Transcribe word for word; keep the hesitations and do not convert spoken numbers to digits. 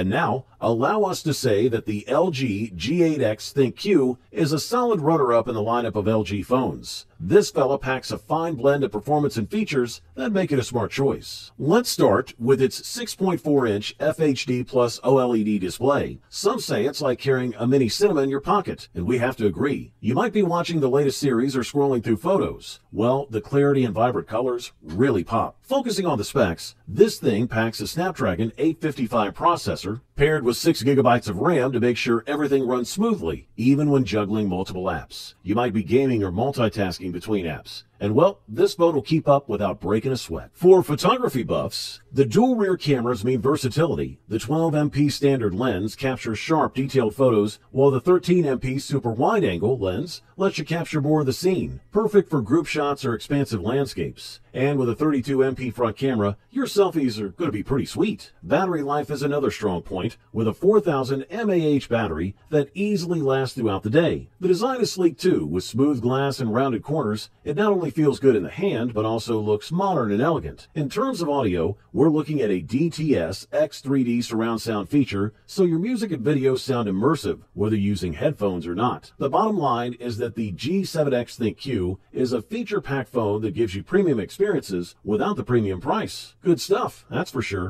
And now, allow us to say that the L G G eight X ThinQ is a solid runner-up in the lineup of L G phones. This fella packs a fine blend of performance and features that make it a smart choice. Let's start with its six point four inch F H D plus OLED display. Some say it's like carrying a mini cinema in your pocket, and we have to agree. You might be watching the latest series or scrolling through photos. Well, the clarity and vibrant colors really pop. Focusing on the specs, this thing packs a Snapdragon eight fifty-five processor, paired with six gigabytes of RAM to make sure everything runs smoothly, even when juggling multiple apps. You might be gaming or multitasking between apps. And well, this phone will keep up without breaking a sweat. For photography buffs, the dual rear cameras mean versatility. The twelve megapixel standard lens captures sharp, detailed photos, while the thirteen megapixel super wide-angle lens lets you capture more of the scene, perfect for group shots or expansive landscapes. And with a thirty-two megapixel front camera, your selfies are going to be pretty sweet. Battery life is another strong point, with a four thousand milliamp hour battery that easily lasts throughout the day. The design is sleek too, with smooth glass and rounded corners. It not only feels good in the hand, but also looks modern and elegant. In terms of audio, we're looking at a D T S X three D surround sound feature, so your music and video sound immersive, whether using headphones or not. The bottom line is that the G seven X ThinQ is a feature-packed phone that gives you premium experiences without the premium price. Good stuff, that's for sure.